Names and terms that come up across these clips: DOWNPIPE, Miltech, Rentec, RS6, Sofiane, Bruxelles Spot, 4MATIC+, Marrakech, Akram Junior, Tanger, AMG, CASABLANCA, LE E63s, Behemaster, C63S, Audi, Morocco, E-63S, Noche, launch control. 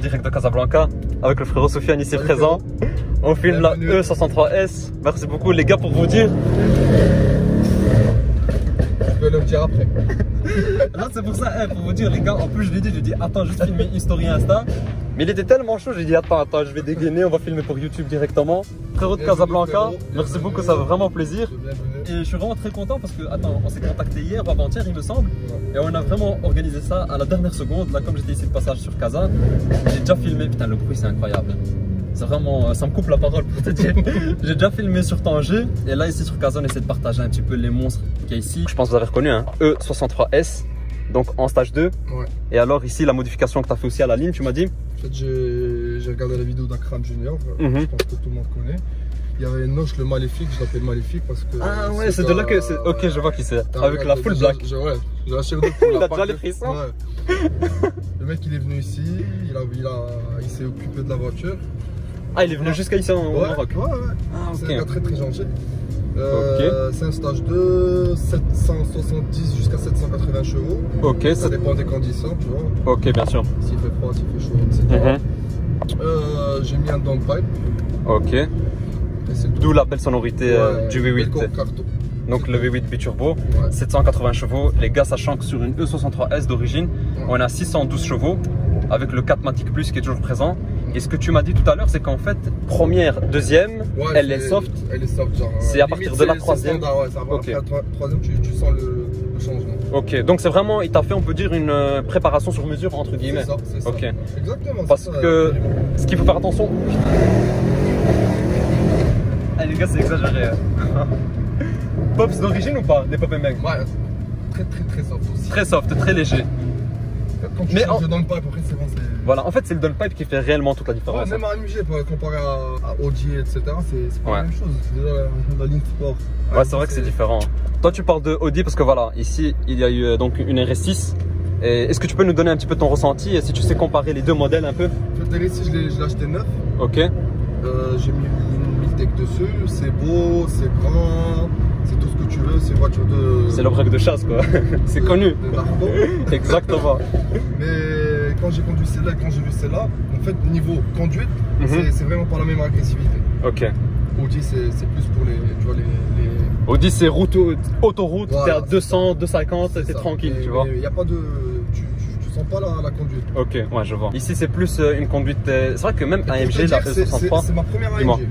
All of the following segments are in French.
direct de Casablanca avec le frérot Sofiane ici présent. On filme la E63S. Merci beaucoup les gars pour vous dire. Je vais le dire après. Là c'est pour ça, pour vous dire les gars, en plus je lui ai dit, attends juste filmer une story Insta. Mais il était tellement chaud, j'ai dit attends, je vais dégainer, on va filmer pour YouTube directement. Frérot de Casablanca, merci beaucoup, ça fait vraiment plaisir. Et je suis vraiment très content parce que, attends, on s'est contacté hier ou avant-hier il me semble. Et on a vraiment organisé ça à la dernière seconde, là comme j'étais ici de passage sur Casa. J'ai déjà filmé, putain le bruit c'est incroyable. C'est vraiment, ça me coupe la parole pour te dire. J'ai déjà filmé sur Tanger et là ici sur Casa on essaie de partager un petit peu les monstres qu'il y a ici. Je pense que vous avez reconnu, hein, E63S. Donc en stage 2, ouais. Et alors ici la modification que tu as fait aussi à la ligne, tu m'as dit. En fait j'ai regardé la vidéo d'Akram Junior, je pense que tout le monde connaît. Il y avait Noche le maléfique, je l'appelle maléfique parce que... Ah ouais, c'est de là que... Ok, je vois qui c'est, avec la full black. Ouais, j'ai la chair de poule. Il a déjà les frissons. Le mec il est venu ici, il s'est occupé de la voiture. Ah il est venu jusqu'à ici en Maroc. Ouais, ouais, c'est un gars très très gentil. C'est un stage de 770 jusqu'à 780 chevaux. Ok, ça dépend des conditions, tu vois. Ok, bien sûr. S'il fait froid, s'il fait chaud, etc. J'ai mis un downpipe. Ok. D'où la belle sonorité du V8. Donc le V8 biturbo, 780 chevaux. Les gars, sachant que sur une E63S d'origine, on a 612 chevaux avec le 4MATIC+, qui est toujours présent. Et ce que tu m'as dit tout à l'heure, c'est qu'en fait, première, deuxième, elle est soft. Elle est soft, genre. C'est à partir de la troisième. Standard, ouais, okay. Après la troisième, tu sens le changement. Ok, donc c'est vraiment, il t'a fait, on peut dire, une préparation sur mesure, entre guillemets. C'est ça. Ok. Exactement. Parce que ce qu'il faut faire attention. Ah, les gars, c'est exagéré. Pops d'origine ou pas? Des Pop et Meg? Ouais, très soft aussi. Très soft, très léger. Quand tu changes le downpipe, après c'est bon. Voilà, en fait c'est le downpipe qui fait réellement toute la différence. Ouais, même à AMG, comparé à Audi, etc., c'est pas la même chose. Déjà la ligne sport. Ouais, c'est vrai que c'est différent. Toi tu parles de Audi parce que voilà, ici il y a eu donc une RS6. Est-ce que tu peux nous donner un petit peu ton ressenti et si tu sais comparer les deux modèles un peu? En fait, la RS6 je l'ai acheté neuf. Ok. J'ai mis une Miltech dessus, c'est beau, c'est grand. C'est tout ce que tu veux, c'est une voiture de... C'est le break de chasse quoi, c'est connu. Exactement. Mais quand j'ai conduit celle-là et quand j'ai vu celle-là, en fait niveau conduite, c'est vraiment pas la même agressivité. Ok. Audi c'est plus pour les... Tu vois, les... Audi c'est autoroute, voilà, t'es à 200, 250, t'es tranquille tu vois. Il n'y a pas de... Tu sens pas la conduite. Ok, ouais je vois. Ici c'est plus une conduite... C'est vrai que même AMG, la P63... C'est ma première AMG.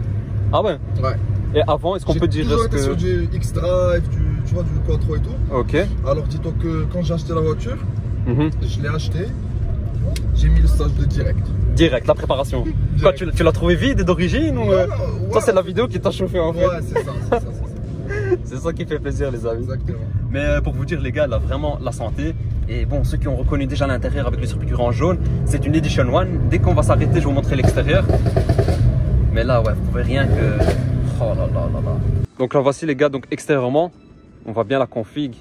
Ah ouais? Ouais. Et avant, est-ce qu'on peut dire que... J'ai toujours été sur du X-Drive, tu vois, du Quattro et tout. Ok. Alors dis-toi que quand j'ai acheté la voiture, je l'ai acheté, j'ai mis le stage de direct. Direct, la préparation. Quoi, tu l'as trouvé vide d'origine ou... Ouais. Ça c'est la vidéo qui t'a chauffé en fait. Ouais, c'est ça, c'est ça. C'est ça qui fait plaisir les amis. Exactement. Mais pour vous dire les gars, là vraiment la santé. Et bon, ceux qui ont reconnu déjà l'intérieur avec les surpiqûres en jaune, c'est une Edition 1. Dès qu'on va s'arrêter, je vais vous montrer l'extérieur. Mais là, ouais, vous pouvez rien que... Oh là là là là. Donc là voici les gars, donc extérieurement, on voit bien la config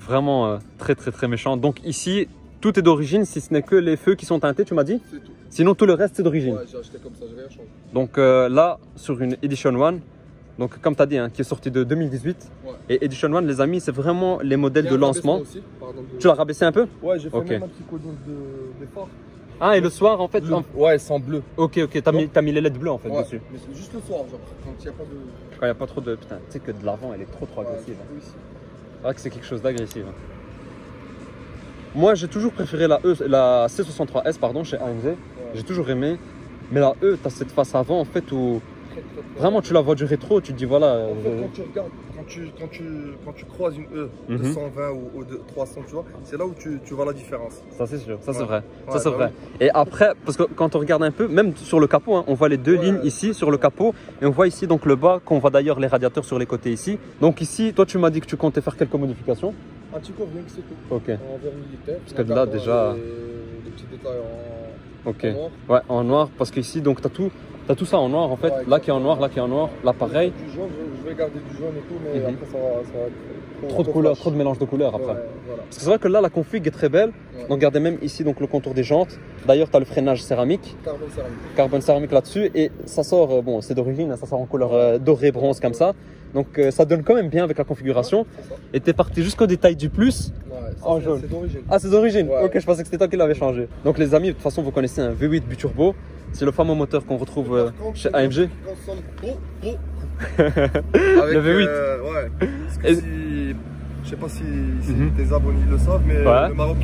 vraiment très méchant. Donc ici, tout est d'origine, si ce n'est que les feux qui sont teintés, tu m'as dit? C'est tout. Sinon tout le reste c'est d'origine. Ouais, j'ai acheté comme ça, j'ai rien changé. Donc là, sur une Edition 1, donc comme tu as dit, hein, qui est sortie de 2018. Ouais. Et Edition 1, les amis, c'est vraiment les modèles de lancement. Aussi, tu l'as rabaissé un peu? Ouais, j'ai fait même un petit coup de départ. Ah, et le soir en fait ouais, sans bleu. Ok, ok, t'as mis les LED bleues en fait dessus. Mais c'est juste le soir, genre, quand il n'y a pas de... Quand il n'y a pas trop de... Putain, tu sais que de l'avant, elle est trop agressive. Hein. C'est vrai que c'est quelque chose d'agressif. Hein. Moi, j'ai toujours préféré la C63S, pardon, chez AMG. Ouais. J'ai toujours aimé. Mais la E, t'as cette face avant en fait où... Vraiment, tu la vois du rétro, tu te dis voilà... En fait, quand tu regardes, quand tu croises une E de 120 ou de 300, tu vois, c'est là où tu vois la différence. Ça c'est sûr, ça c'est vrai, ça c'est vrai. Et après, parce que quand on regarde un peu, même sur le capot, hein, on voit les deux lignes ici sur le capot, et on voit ici donc le bas, qu'on voit d'ailleurs les radiateurs sur les côtés ici. Donc ici, toi tu m'as dit que tu comptais faire quelques modifications. Un petit cours, bien que c'est tout. Ok. En verre militaire. Parce que là déjà... Les petits détails en... Ok. En noir. Ouais, en noir, parce qu'ici, donc t'as tout... T'as tout ça en noir en fait, là qui est en noir, là qui est en noir, l'appareil. Je vais garder du jaune et tout, mais après ça va être trop de couleurs, trop de mélange de couleurs après. Voilà. Parce que c'est vrai que là la config est très belle. Ouais. Donc regardez même ici donc le contour des jantes. D'ailleurs tu as le freinage céramique. Carbone céramique. Carbone céramique là-dessus et ça sort, bon c'est d'origine, ça sort en couleur dorée, bronze comme ça. Donc ça donne quand même bien avec la configuration. Et t'es parti jusqu'au détail du plus. Ouais, en jaune. C'est d'origine. Ah, c'est d'origine, ouais. Ok, je pensais que c'était toi qui l'avais changé. Donc les amis, de toute façon vous connaissez un V8 biturbo. C'est le fameux moteur qu'on retrouve chez AMG. Avec, le V8. Ouais. Et... si... Je sais pas si, tes abonnés le savent, mais ouais, le Maroc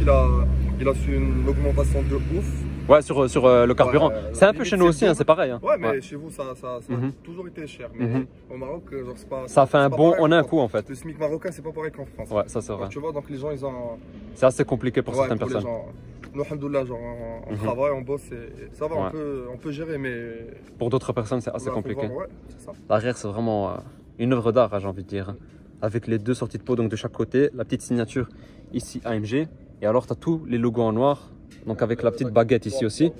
il a su une augmentation de ouf. Ouais, sur le carburant. C'est un peu chez nous aussi, hein, c'est pareil. Hein. Ouais, mais chez vous, ça a toujours été cher. Mais au Maroc, genre, c'est pas. Ça fait un bon, on a un coup en fait. Le SMIC marocain, c'est pas pareil qu'en France. Ouais, ça c'est vrai. Donc, tu vois, donc les gens, ils ont. C'est assez compliqué pour certaines personnes. Nous, alhamdoulilah, genre, on travaille, on bosse, et ça va, on peut gérer, mais. Pour d'autres personnes, c'est assez compliqué. Ouais, c'est ça. L'arrière, c'est vraiment une œuvre d'art, j'ai envie de dire. Avec les deux sorties de pot, donc de chaque côté, la petite signature ici AMG, et alors tu as tous les logos en noir. Donc avec la petite baguette ici aussi,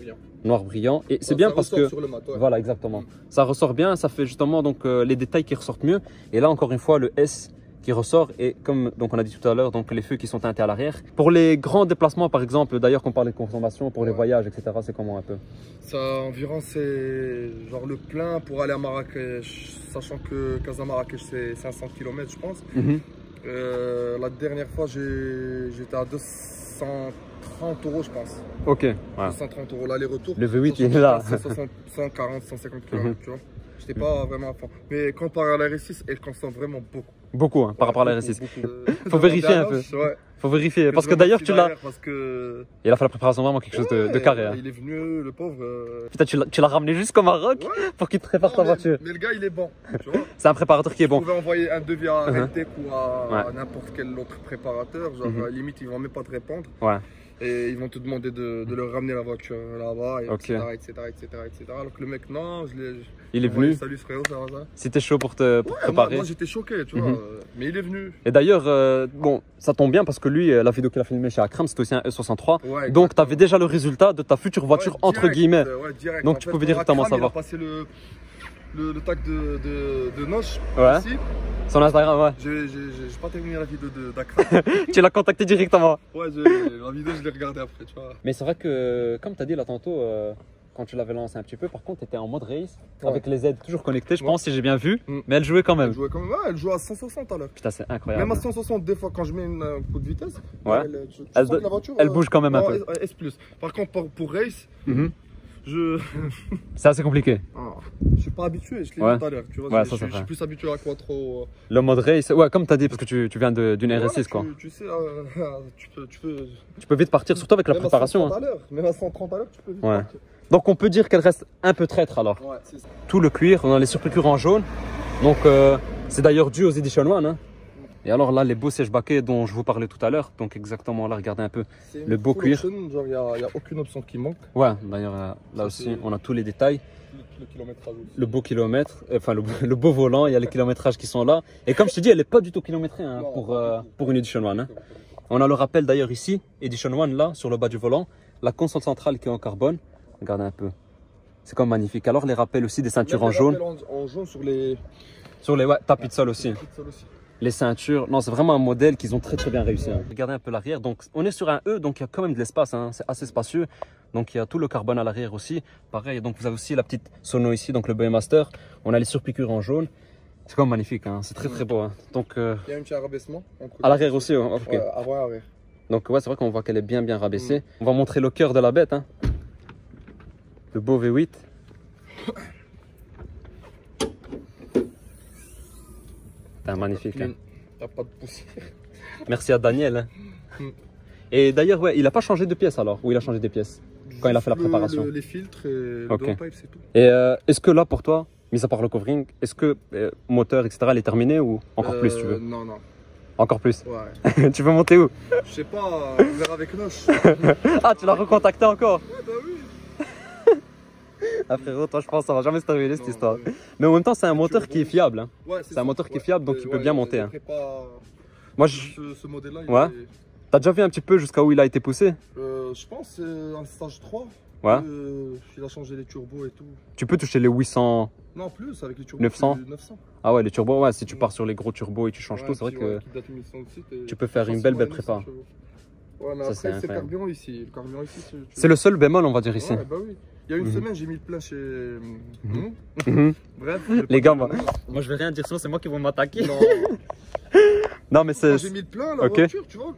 noir brillant, et c'est bien parce que voilà, exactement, ça ressort bien, ça fait justement donc les détails qui ressortent mieux. Et là encore une fois le S qui ressort, et comme donc on a dit tout à l'heure, donc les feux qui sont teintés à l'arrière. Pour les grands déplacements par exemple, d'ailleurs qu'on parle de consommation pour les voyages etc, c'est comment un peu ça environ? C'est genre le plein pour aller à Marrakech, sachant que Casa-Marrakech c'est 500 km je pense. La dernière fois j'étais à 230 € je pense. Ok. Ouais. 230 € l'aller-retour. Le V8 il est là. 140, 150 km, tu vois. J'étais pas vraiment à fond. Mais comparé à la R6, elle consomme vraiment beaucoup. Beaucoup, hein, par rapport à la R6. Faut vérifier un peu. Ouais. Faut vérifier. Parce que d'ailleurs tu l'as. Il a fait la préparation vraiment quelque chose de carré. Il est venu, le pauvre. Putain, tu l'as ramené jusqu'au Maroc pour qu'il te prépare ta voiture. Mais le gars il est bon. C'est un préparateur qui est bon. Vous pouvez envoyer un devis à Rentec ou à n'importe quel autre préparateur. Genre limite ils vont même pas te répondre. Ouais. Et ils vont te demander de leur ramener la voiture là-bas, etc. Alors que le mec, non, il est venu. Salut frérot, ça va ça? C'était chaud pour te préparer. Moi j'étais choqué, tu vois, mais il est venu. Et d'ailleurs, bon, ça tombe bien parce que lui, la vidéo qu'il a filmée chez Akram, c'était aussi un E63. Ouais, donc tu avais déjà le résultat de ta future voiture, entre guillemets. Ouais, donc en tu pouvais directement savoir. Il a passé le tag de Noche ici. Son Instagram, ouais. J'ai pas terminé la vidéo d'Akram. Tu l'as contacté directement. Ouais, la vidéo, je l'ai regardée après, tu vois. Mais c'est vrai que, comme tu as dit là tantôt, quand tu l'avais lancé un petit peu, par contre, tu étais en mode race, avec les aides toujours connectées, je pense, si j'ai bien vu. Mais elle jouait quand même. Elle jouait quand même, elle jouait à 160 à l'heure. Putain, c'est incroyable. Même à 160, des fois, quand je mets un coup de vitesse, la voiture, elle bouge quand même un peu. S+. Par contre, pour race, c'est assez compliqué. Je suis pas habitué, je l'ai dit tout à l'heure. Je suis plus habitué à quattro. Le mode race, ouais, comme tu as dit, parce que tu viens d'une R6 quoi. Tu sais, tu peux vite partir, surtout avec la préparation. Même à 130 à l'heure, tu peux vite partir. Donc on peut dire qu'elle reste un peu traître alors. Ouais, c'est ça. Tout le cuir, on a les surpiqûres en jaune. Donc c'est d'ailleurs dû aux Edition One. Hein. Et alors là, les beaux sièges baquets dont je vous parlais tout à l'heure, donc exactement là, regardez un peu le beau cuir. Il n'y a aucune option qui manque. Ouais, d'ailleurs là aussi, on a tous les détails. Le beau kilomètre, enfin le beau volant, il y a les kilométrages qui sont là. Et comme je te dis, elle n'est pas du tout kilométrée hein, non, pour une Edition One. Hein. On a le rappel d'ailleurs ici, Edition One là, sur le bas du volant, la console centrale qui est en carbone. Regardez un peu, c'est comme magnifique. Alors les rappels aussi des ceintures en jaune. En jaune sur les tapis de sol aussi. Les ceintures, non, c'est vraiment un modèle qu'ils ont très très bien réussi. Hein. Regardez un peu l'arrière, donc on est sur un E, donc il y a quand même de l'espace, hein. C'est assez spacieux. Donc il y a tout le carbone à l'arrière aussi, pareil. Donc vous avez aussi la petite sono ici, donc le Behemaster. On a les surpiqûres en jaune, c'est quand même magnifique, hein. C'est très très beau. Hein. Donc il y a un petit rabaissement à l'arrière aussi, hein. Okay. Avant, donc ouais, c'est vrai qu'on voit qu'elle est bien rabaissée. On va montrer le cœur de la bête, hein. Le beau V8. Magnifique. Il n'y a pas de poussière. Merci à Daniel. Et d'ailleurs, ouais, il n'a pas changé de pièce alors, ou il a changé des pièces quand il a fait la préparation? Les filtres et le downpipe, c'est tout. Et est-ce que là pour toi, mis à part le covering, est-ce que moteur, etc., elle est terminée ou encore plus tu veux? Non. Encore plus? Ouais. Tu veux monter où? Je sais pas, on verra avec Noche. Ah, tu l'as recontacté encore? Ouais, bah oui. Ah frérot, toi je pense que ça va jamais se terminer cette histoire. Ouais. Mais en même temps, c'est un moteur qui est fiable. Hein. Ouais, c'est un moteur qui est fiable, donc il peut bien monter. Hein. Moi, ce modèle-là, il est... T'as déjà vu un petit peu jusqu'à où il a été poussé? Je pense que c'est un stage 3. Ouais. Il a changé les turbos et tout. Tu peux toucher les 800? Non, plus avec les turbos. 900, 900. Ah ouais, les turbos, ouais, si tu pars sur les gros turbos et tu changes tout, c'est vrai que tu peux faire une belle prépa. Voilà, c'est le carburant ici. C'est le seul bémol, on va dire ici. Il y a une semaine, j'ai mis le plein chez... Bref. Les gars, moi je vais rien dire, sinon c'est moi qui vais m'attaquer. Non. Non, mais c'est... J'ai mis le plein à la voiture, tu vois.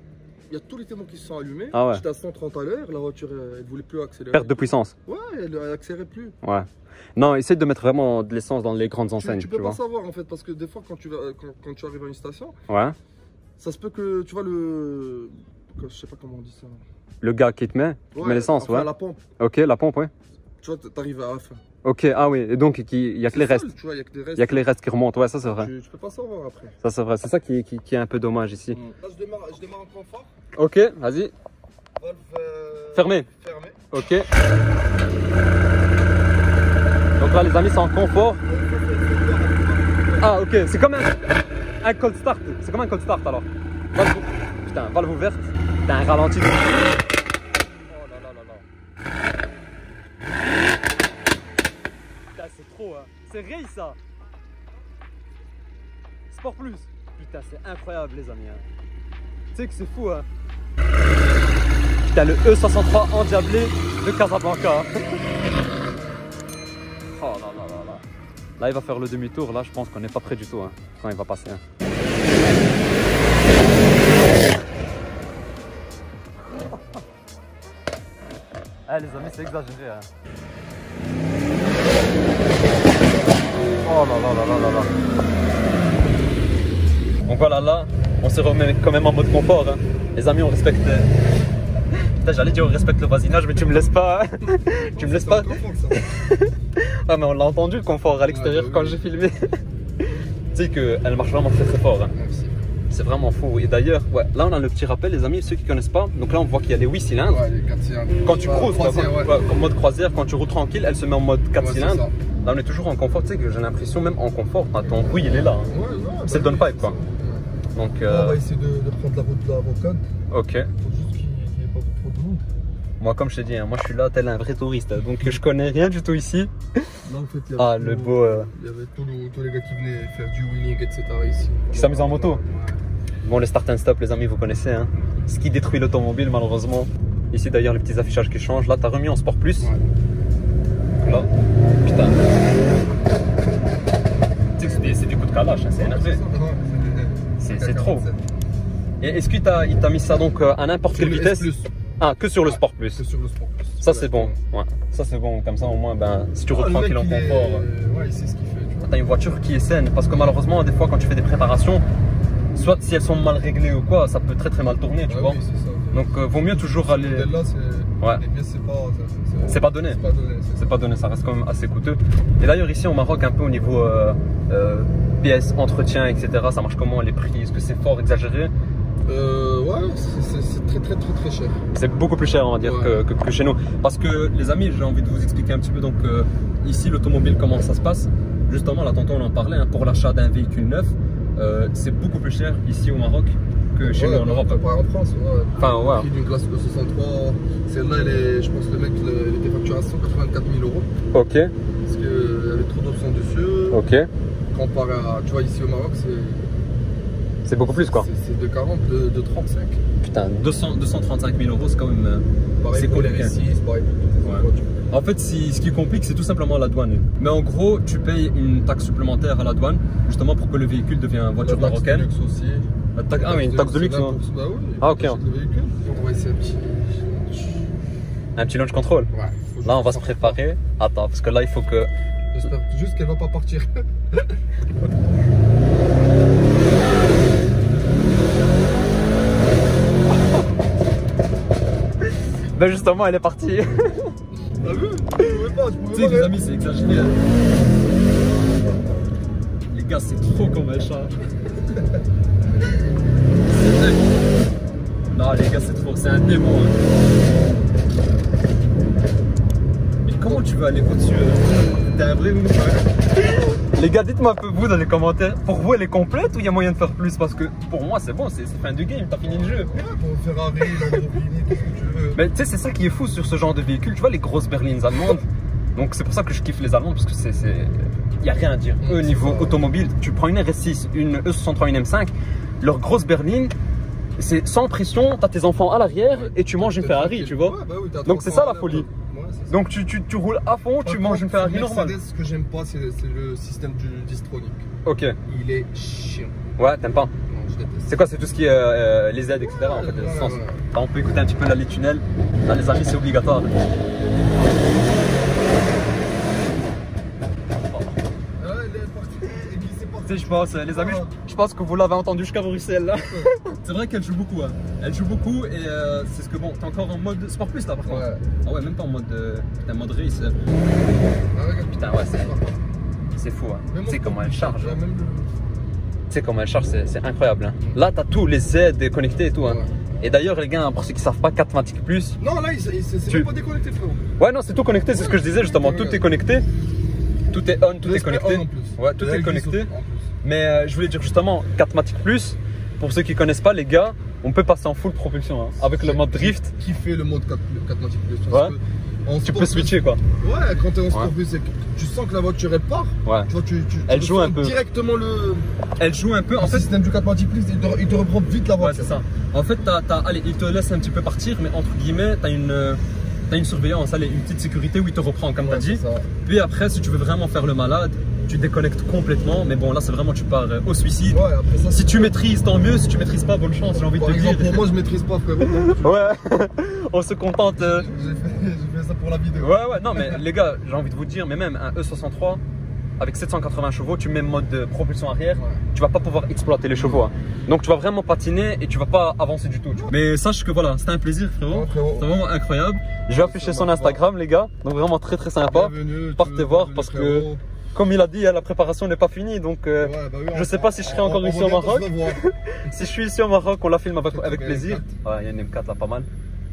il y a tous les témoins qui se sont allumés. Ah ouais. J'étais à 130 à l'heure, la voiture elle voulait plus accélérer. Perte de puissance. Ouais, elle accélérait plus. Ouais. Non, essaie de mettre vraiment de l'essence dans les grandes enseignes. Tu peux pas savoir en fait, parce que des fois quand tu vas, quand tu arrives à une station, ouais, ça se peut que tu vois le, je sais pas comment on dit ça. Le gars qui te met, ouais, l'essence, enfin, ouais. La pompe. Ok, la pompe, ouais. Tu vois, t'arrives à la fin. Ok, ah oui, et donc il n'y a que les restes. Il n'y a que les restes qui remontent, ouais, ça c'est vrai. Tu peux pas savoir après. Ça c'est vrai, c'est ça qui est un peu dommage ici. Là je démarre en confort. Ok, vas-y. Valve fermée. Fermée. Ok. Donc là les amis, c'est en confort. Ah ok, c'est comme un cold start. C'est comme un cold start alors. Valve, putain, valve ouverte, t'as un ralenti. C'est réel ça. Sport plus. Putain c'est incroyable les amis hein. Tu sais que c'est fou hein. Putain le E63 endiablé de Casablanca. Oh là là là là. Là il va faire le demi-tour, là je pense qu'on n'est pas près du tout hein, quand il va passer hein. Ah les amis c'est exagéré hein. Oh là là là là là là. Donc voilà, là, on se remet quand même en mode confort. Hein. Les amis, on respecte. Putain, j'allais dire on respecte le voisinage, mais tu me laisses pas. Non, tu me laisses pas. Confort, ça. Ah, mais on l'a entendu le confort à l'extérieur, ah, bah, oui. Quand j'ai filmé. Tu sais qu'elle marche vraiment très très fort. Hein. C'est vraiment fou. Et d'ailleurs, ouais, là, on a le petit rappel, les amis, ceux qui connaissent pas. Donc là, on voit qu'il y a les 8 cylindres. Ouais, les 4 cylindres. Quand tu cruises, en mode croisière, quand tu roules tranquille, elle se met en mode 4 cylindres. Là on est toujours en confort, tu sais que j'ai l'impression même en confort, attends, oui il est là, hein. Ouais, bah, c'est le downpipe quoi. Donc, on va essayer de prendre la route de la rocade. Ok. Il faut juste qu'il n'y ait pas trop de monde. Moi comme je t'ai dit, hein, moi je suis là tel un vrai touriste, donc je connais rien du tout ici. Là en fait il y avait, il y avait tous les gars qui venaient faire du wheeling etc ici. Qui s'amusent en moto. Ouais. Bon les start and stop les amis vous connaissez, hein. Ce qui détruit l'automobile malheureusement. Ici d'ailleurs les petits affichages qui changent, là t'as remis en sport plus. Ouais. Là. Putain. Tu sais que c'est des coups de calache, hein, c'est énervé. C'est trop. Et est-ce qu'il t'a mis ça donc à n'importe quelle vitesse? Ah, que sur le Sport Plus. Que sur le Sport Plus. Ça c'est bon. Ouais. Ça c'est bon, comme ça au moins ben, si tu roules tranquille en confort. Ouais, il sait ce qu'il fait. Tu vois. T'as une voiture qui est saine parce que malheureusement des fois quand tu fais des préparations, soit si elles sont mal réglées ou quoi, ça peut très très mal tourner, tu vois. Oui, c'est ça. Donc vaut mieux toujours aller. Ouais. Les pièces c'est pas donné. C'est pas donné, ça reste quand même assez coûteux. Et d'ailleurs ici au Maroc un peu au niveau pièces, entretien, etc. Ça marche comment les prix? Est-ce que c'est fort exagéré? Ouais, c'est très cher. C'est beaucoup plus cher on va dire, ouais. que chez nous. Parce que les amis, j'ai envie de vous expliquer un petit peu donc ici l'automobile comment ça se passe. Justement là tantôt on en parlait hein, pour l'achat d'un véhicule neuf, c'est beaucoup plus cher ici au Maroc. Que chez nous en Europe. En France, ouais. Enfin, ouais. Le prix d'une classe E63, celle-là, je pense que le mec il était facturé à 184 000 euros. Ok. Parce qu'il y avait trop d'options dessus. Ok. Comparé à, tu vois, ici au Maroc, c'est. C'est beaucoup plus quoi. C'est de 40, de 35. Putain, 235 000 euros, c'est quand même. C'est compliqué. En fait, ce qui complique, c'est tout simplement la douane. Mais en gros, tu payes une taxe supplémentaire à la douane, justement pour que le véhicule devienne une voiture marocaine. La taxe de luxe aussi. Ah mais une taxe de luxe non? Ah ok. On va essayer un petit launch control. Ouais, là on va se préparer. Attends parce que là il faut que... J'espère juste qu'elle va pas partir. Ben justement elle est partie. T'as vu? Tu sais les amis c'est exagéré. Les gars c'est trop comme un chat. Non les gars c'est trop, c'est un démon hein. Mais comment tu veux aller au-dessus t'es un vrai ou pas? Les gars dites-moi un peu vous dans les commentaires, pour vous elle est complète ou il y a moyen de faire plus? Parce que pour moi c'est bon, c'est fin du game, t'as fini le jeu. Ouais, pour Ferrari, Lamborghini, tout ce que tu veux. Mais tu sais c'est ça qui est fou sur ce genre de véhicule, tu vois les grosses berlines allemandes. Donc c'est pour ça que je kiffe les Allemands parce que c'est... Il n'y a rien à dire. Eux niveau automobile, tu prends une RS6, une E63, une M5, leur grosse berline, c'est sans pression, t'as tes enfants à l'arrière et tu manges une Ferrari, tu vois. Ouais, bah oui, donc c'est ça la folie. Ouais, ça. Donc tu roules à fond, tu manges une Ferrari normale. Ce que j'aime pas, c'est le système distronique. Ok. Il est chiant. Ouais, t'aimes pas? Non, C'est quoi? C'est tout ce qui est les aides, etc. En fait, dans ce sens. On peut écouter un petit peu la tunnel. Là, les amis, c'est obligatoire. Là. Je pense, les amis, je pense que vous l'avez entendu jusqu'à Bruxelles là. C'est vrai qu'elle joue beaucoup, hein. Elle joue beaucoup et c'est ce que bon, t'es encore en mode sport plus là par contre. Ouais. Ah ouais, même pas en mode, putain, mode race. Putain ouais, c'est fou, hein. Tu sais comment elle charge. Hein. Tu sais comment elle charge, c'est incroyable. Hein. Là t'as tous les aides connectés et tout. Hein. Ouais. Et d'ailleurs les gars, pour ceux qui savent pas, 4MATIC+. Non là, c'est même pas déconnecté frérot. Ouais non, c'est tout connecté, c'est ce que je disais justement, tout est connecté. Tout est on, tout est connecté. Ouais, tout est connecté. Mais je voulais dire justement, 4MATIC+, pour ceux qui ne connaissent pas les gars, on peut passer en full propulsion hein, avec le mode drift. Qui fait le mode 4MATIC+. Ouais. Tu peux switcher quoi. Ouais, quand tu es en sport plus, tu sens que la voiture elle part. Ouais. Tu vois, elle joue un peu. Directement le. Elle joue un peu. En fait, le système du 4MATIC+, il te reprend vite la voiture. Ouais, c'est ça. En fait, allez, il te laisse un petit peu partir, mais entre guillemets, tu as une surveillance, allez, une petite sécurité où il te reprend comme tu as dit. Puis après, si tu veux vraiment faire le malade, tu déconnectes complètement, mais bon là c'est vraiment tu pars au suicide. Ouais, après ça, si tu maîtrises tant mieux, si tu maîtrises pas bonne chance, j'ai envie de te dire. Pour moi je maîtrise pas frérot. Ouais, on se contente. J'ai fait ça pour la vidéo. Ouais non mais les gars, j'ai envie de vous dire, mais même un E63 avec 780 chevaux, tu mets mode de propulsion arrière, tu vas pas pouvoir exploiter les chevaux. Hein. Donc tu vas vraiment patiner et tu vas pas avancer du tout. Mais sache que voilà, c'était un plaisir frérot, c'était vraiment incroyable. Je vais afficher son Instagram les gars, donc vraiment très sympa. Partez voir parce que... Comme il a dit, la préparation n'est pas finie, donc je ne sais pas si je serai encore ici au Maroc. Si je suis ici au Maroc, on la filme avec plaisir. Il y a une M4 là, pas mal.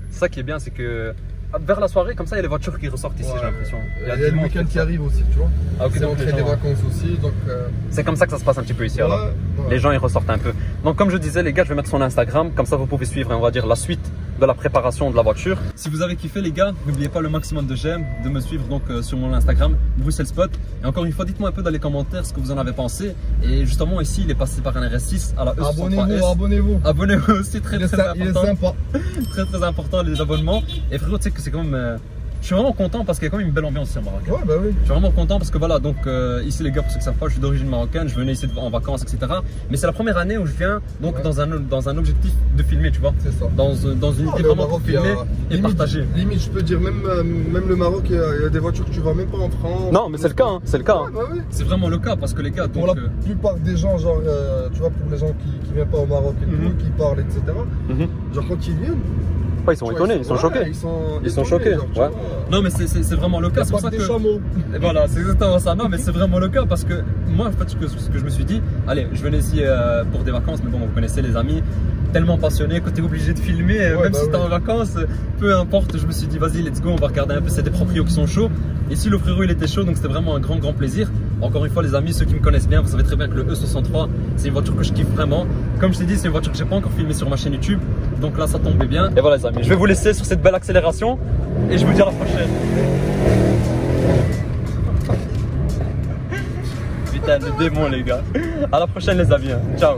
C'est ça qui est bien, c'est que vers la soirée, comme ça, il y a les voitures qui ressortent ici, j'ai l'impression. Il y a le week-end qui arrive aussi, tu vois. Ah, okay, c'est l'entrée des vacances aussi, donc... C'est comme ça que ça se passe un petit peu ici, alors. Les gens, ils ressortent un peu. Donc, comme je disais, les gars, je vais mettre son Instagram, comme ça, vous pouvez suivre, on va dire, la suite de la préparation de la voiture. Si vous avez kiffé les gars, n'oubliez pas le maximum de j'aime, de me suivre donc sur mon Instagram Bruxelles Spot. Et encore une fois, dites-moi un peu dans les commentaires ce que vous en avez pensé. Et justement ici, il est passé par un RS6 à la E63S. Abonnez-vous. Abonnez-vous aussi, très important. Il est sympa. très important les abonnements. Et frérot, tu sais que c'est quand même... Je suis vraiment content parce qu'il y a quand même une belle ambiance ici au Maroc. Ouais, bah oui. Je suis vraiment content parce que voilà, donc ici les gars, pour ceux qui savent pas, je suis d'origine marocaine, je venais ici en vacances, etc. Mais c'est la première année où je viens donc dans un objectif de filmer, tu vois. C'est ça. Dans une idée vraiment pour filmer et partager. Limite, je peux dire, même le Maroc, il y a des voitures que tu vois même pas en France. Non, mais c'est le cas, hein. C'est le cas. Ouais, hein. Bah oui. C'est vraiment le cas parce que les gars, donc, pour la plupart des gens, genre, tu vois, pour les gens qui viennent pas au Maroc et qui parlent, etc. Genre quand ils viennent. Ils sont étonnés, ils sont choqués. Ils sont choqués. Genre, non, mais c'est vraiment le cas. C'est pour ça que. Voilà, c'est exactement ça. Non, mais c'est vraiment le cas parce que moi, en fait, ce que je me suis dit, allez, je venais ici pour des vacances, mais bon, vous connaissez les amis, tellement passionnés que tu es obligé de filmer, même si tu es en vacances, peu importe. Je me suis dit, vas-y, let's go, on va regarder un peu. C'est des proprios qui sont chauds. Et si le frérot il était chaud, donc c'était vraiment un grand plaisir. Encore une fois, les amis, ceux qui me connaissent bien, vous savez très bien que le E63, c'est une voiture que je kiffe vraiment. Comme je t'ai dit, c'est une voiture que j'ai pas encore filmée sur ma chaîne YouTube. Donc là, ça tombait bien. Et voilà, les amis, je vais vous laisser sur cette belle accélération et je vous dis à la prochaine. Putain, le démon, les gars. À la prochaine, les amis. Ciao.